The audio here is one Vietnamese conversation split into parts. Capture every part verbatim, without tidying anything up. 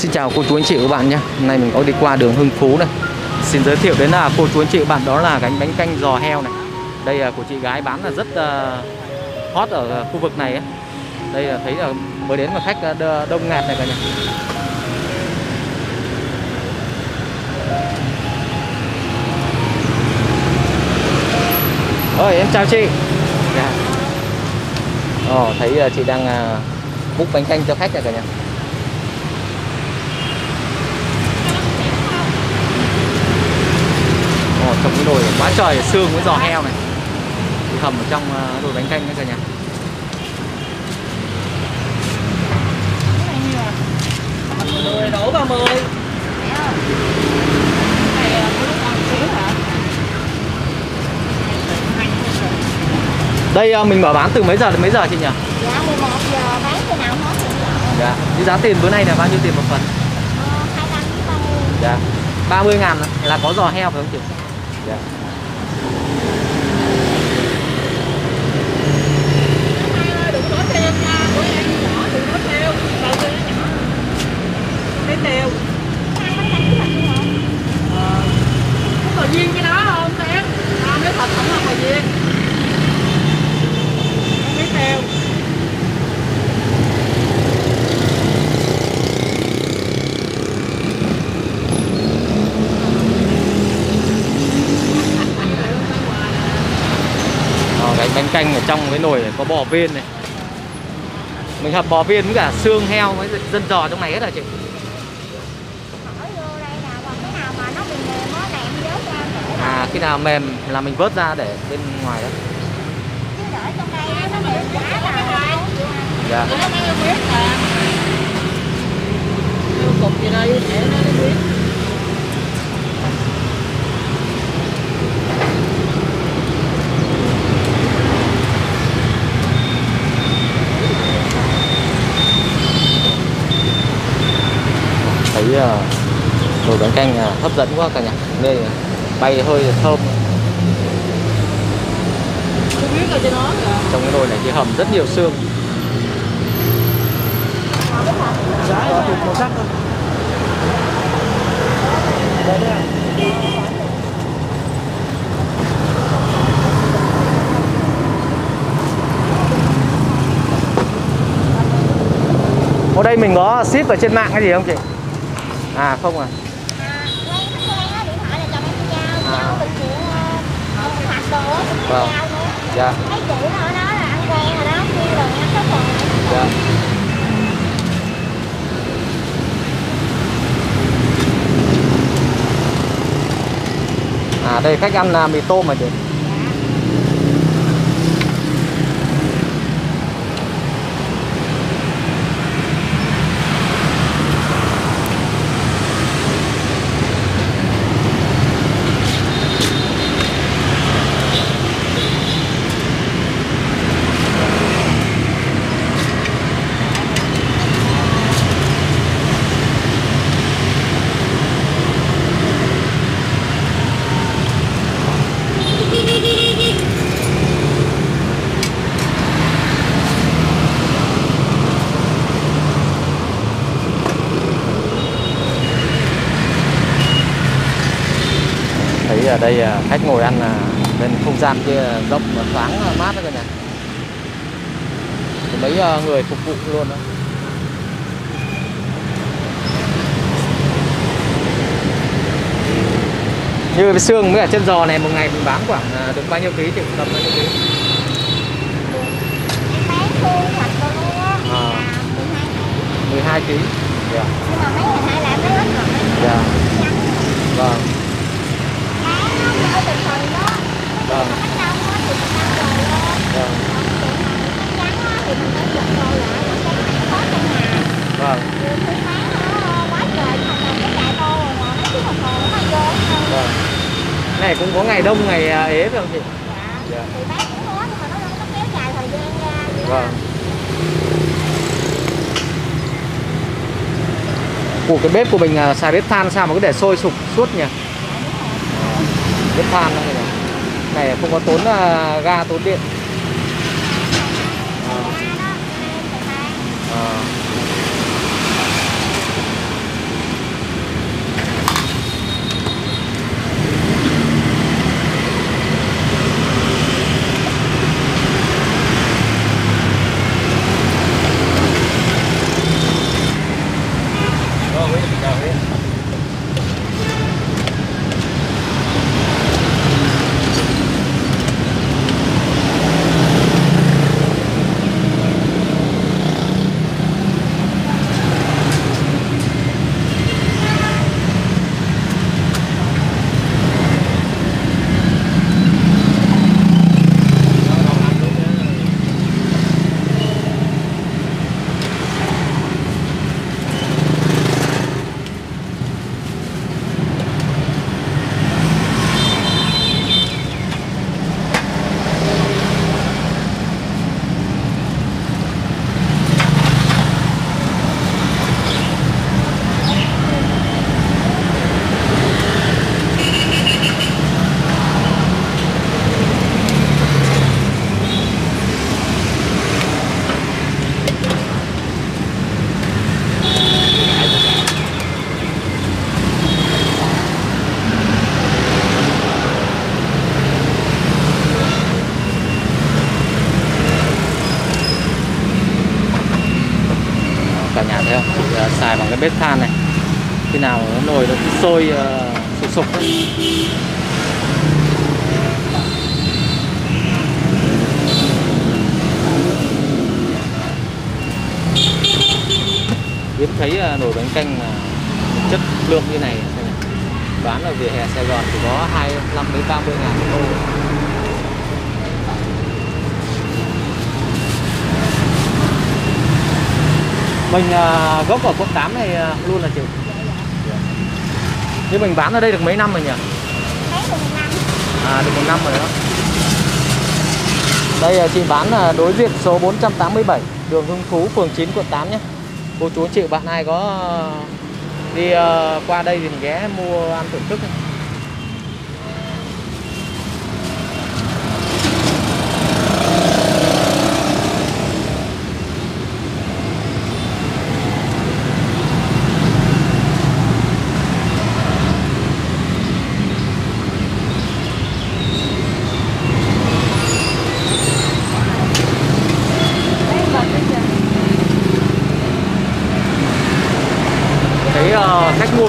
Xin chào cô chú anh chị các bạn nhé. Hôm nay mình có đi qua đường Hưng Phú này. Xin giới thiệu đến là cô chú anh chị các bạn đó là gánh bánh canh giò heo này. Đây là của chị gái bán là rất uh, hot ở khu vực này ấy. Đây là thấy là mới đến mà khách đông ngạt này cả nhà. Ôi em chào chị. Dạ. Ồ, thấy uh, chị đang uh, múc bánh canh cho khách này cả nhà. Ồ, trong cái nồi quá trời xương với giò heo này thì hầm ở trong uh, nồi bánh canh đấy cả nhà. mười đổ vào mười. Đây mình mở bán từ mấy giờ đến mấy giờ chị nhỉ? Dạ mười một giờ bán cái nào hết. Dạ. Cái giá tiền bữa nay là bao nhiêu tiền một phần? Ờ hai mươi lăm đến ba mươi. Dạ. ba mươi ngàn là có giò heo phải không chị? Dạ. Bánh canh ở trong cái nồi có bò viên này. Mình hấp bò viên với cả xương heo với dân giò trong này hết rồi chị. À khi nào mềm là mình vớt ra để bên ngoài đó. Dạ. Thấy nồi bánh canh hấp dẫn quá cả nhà, đây bay hơi thơm. Trong cái nồi này thì hầm rất nhiều xương. Ở đây mình có ship ở trên mạng hay gì không chị? À không à. À lấy thằng quen á, điện thoại là chồng em đi giao, giao từng chuyện uh, hoạt đồ á, cũng giao nữa. Dạ. Mấy chị ở đó là ăn quen rồi đó, kêu đừng ăn số phần. Dạ. À đây khách ăn uh, mì tôm mà chị. Ở đây khách ngồi ăn là bên không gian kia rộng và thoáng mát đó cả nhà. Mấy người phục vụ luôn đó. Như cái xương với cả chân giò này một ngày mình bán khoảng được bao nhiêu ký thì tầm bao nhiêu ký? Em bán thương thật luôn á, là mười hai ký. Dạ. Nhưng mà mấy ngày nay là em bán ít rồi. Dạ. Vâng. Vâng. Vâng. Vâng. Này cũng có ngày đông ngày ế phải không chị? Dạ. Vâng. Ủa cái bếp của mình là xài bếp than sao mà cứ để sôi sục suốt nhỉ? Bếp than đó này. Này không có tốn uh, ga tốn điện. À. À. xài bằng cái bếp than này, khi nào nó nồi nó cứ sôi uh, sục sục ấy. Biết thấy uh, nồi bánh canh uh, chất lượng như này, này bán ở vỉa hè Sài Gòn thì có hai mươi lăm đến ba mươi ngàn một tô. Mình uh, gốc ở quận tám này uh, luôn là chị. Nhưng mình bán ở đây được mấy năm rồi nhỉ? Được một năm. À, được một năm rồi đó. Đây uh, chị bán là uh, đối diện số bốn trăm tám mươi bảy, đường Hưng Phú, phường chín, quận tám nhé. Cô chú chị bạn ai có uh, đi uh, qua đây thì mình ghé mua ăn thưởng thức. Khách mua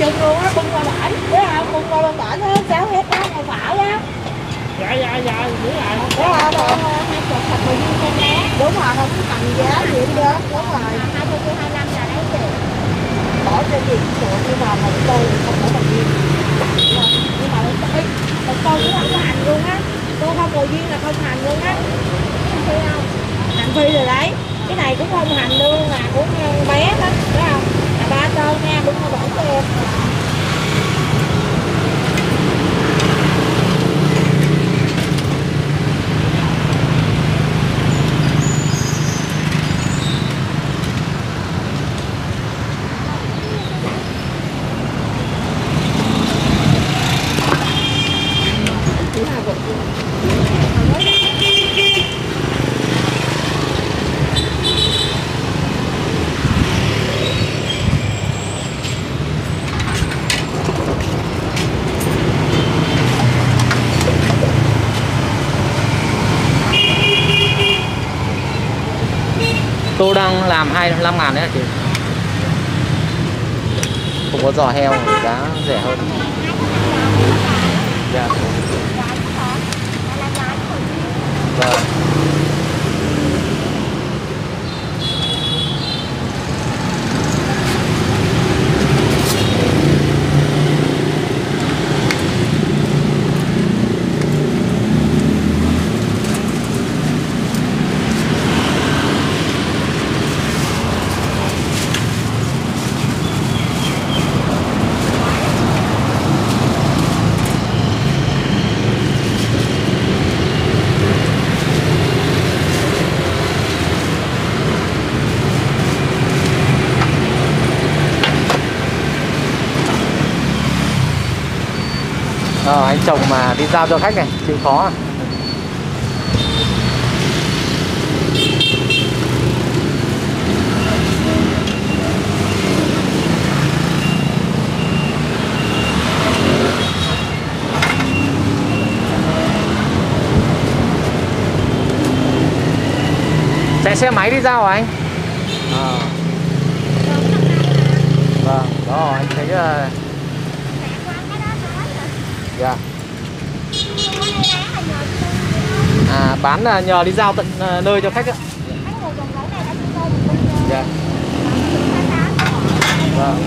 Chừng luôn á, bưng qua bãi, biết không? Bưng qua bên bãi nó sao hết á, ngồi phảo á. Dạ, dạ, dạ, đúng rồi. Đúng rồi, đúng rồi, đúng rồi, không có cần giá gì hết, đúng rồi. hai mươi đến hai mươi lăm là đấy chị. Bỏ cho chị sữa, nhưng mà một tô không có bằng viên. Nhưng mà một tô cũng không có hành luôn á. Tô không bồi viên là không hành luôn á. Hành phi không? Hành phi rồi đấy. Cái này cũng không hành luôn, mà cũng bé hết, đúng không? Ba tô nha, đúng không? Bỏ cho em. Tô đang làm hai mươi lăm ngàn đấy hả chị? Không có giò heo, giá rẻ hơn. Dạ. Vâng. Ờ, anh chồng mà đi giao cho khách này chịu khó à. Chạy xe máy đi giao hả anh? Ờ. Vâng, đó anh thấy uh... Yeah. À, bán là nhờ đi giao tận nơi cho khách ạ. Yeah. Vâng.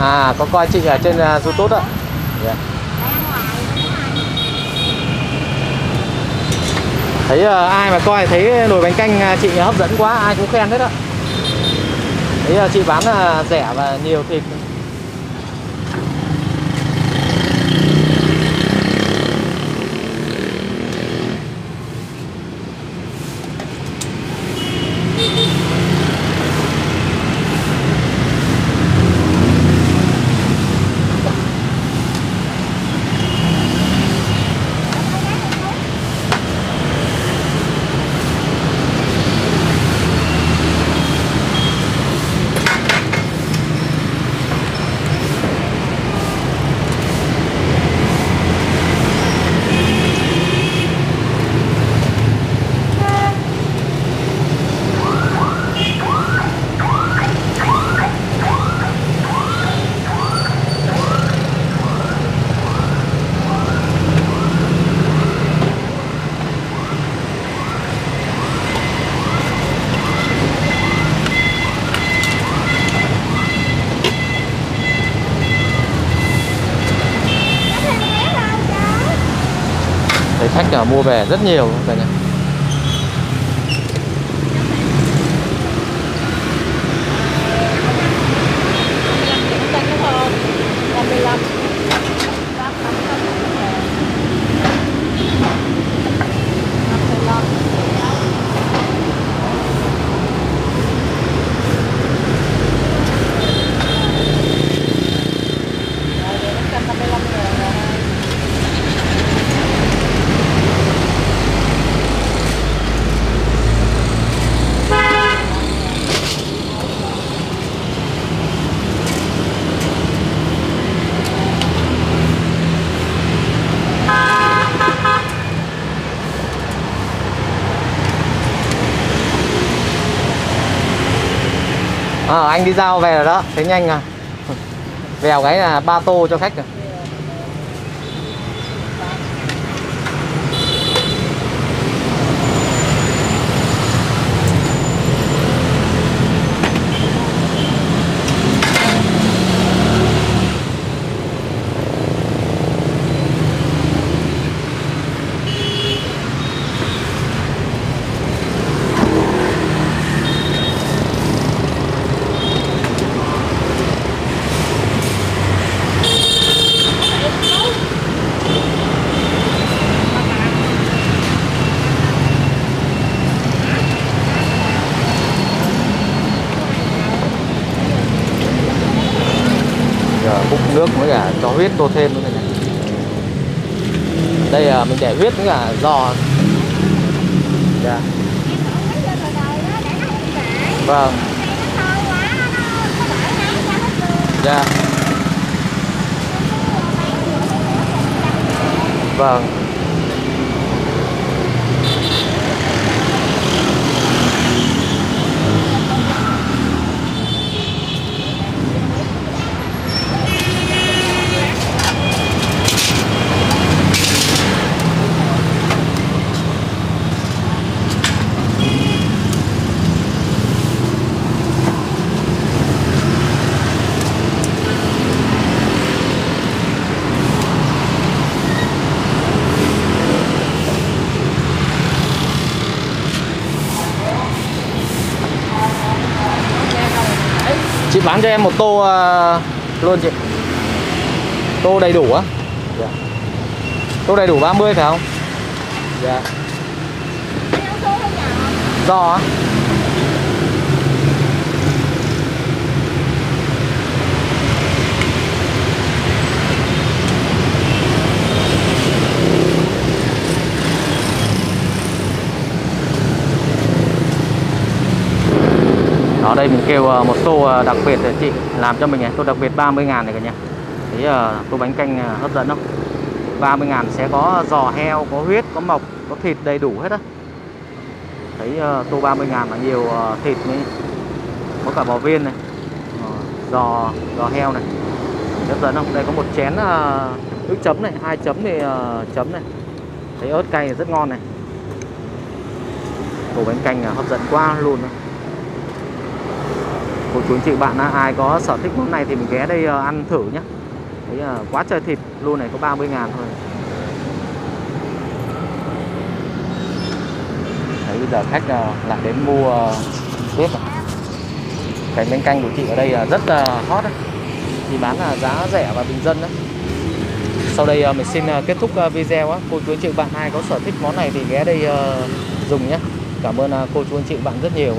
À, có coi chị ở trên uh, YouTube ạ. Yeah. Thấy uh, ai mà coi thấy nồi bánh canh uh, chị hấp dẫn quá, ai cũng khen hết ạ. Thấy uh, chị bán uh, rẻ và nhiều thịt. Khách là mua về rất nhiều cả nhà. À, anh đi giao về rồi đó, thấy nhanh à. Vèo cái là ba tô cho khách rồi. Cúc nước với cả cho huyết tô thêm nữa này. Đây là mình để huyết với cả giò. Dạ. Vâng. Dạ. Vâng. Chị bán cho em một tô uh, luôn chị. Tô đầy đủ á. Yeah. Tô đầy đủ ba mươi phải không? Dạ. Yeah. Giò á. Ở đây mình kêu một tô đặc biệt để chị làm cho mình này, tô đặc biệt ba mươi ngàn này cả nhà. Thấy tô bánh canh hấp dẫn không? ba mươi ngàn sẽ có giò heo, có huyết, có mọc, có thịt đầy đủ hết á. Thấy tô ba mươi ngàn là nhiều thịt này. Có cả bò viên này. Giò, giò heo này. Hấp dẫn không? Đây có một chén nước chấm này, hai chấm thì chấm này. Thấy ớt cay rất ngon này. Tô bánh canh hấp dẫn quá luôn. cô chú anh chị bạn ai có sở thích món này thì mình ghé đây ăn thử nhé. Đấy, quá trời thịt luôn này, có ba mươi ngàn thôi. Đấy, bây giờ khách lại đến mua tiếp. Cái bánh canh của chị ở đây rất hot đấy, thì bán là giá rẻ và bình dân đấy. Sau đây mình xin kết thúc video. Cô chú anh chị bạn ai có sở thích món này thì ghé đây dùng nhé. Cảm ơn cô chú anh chị bạn rất nhiều.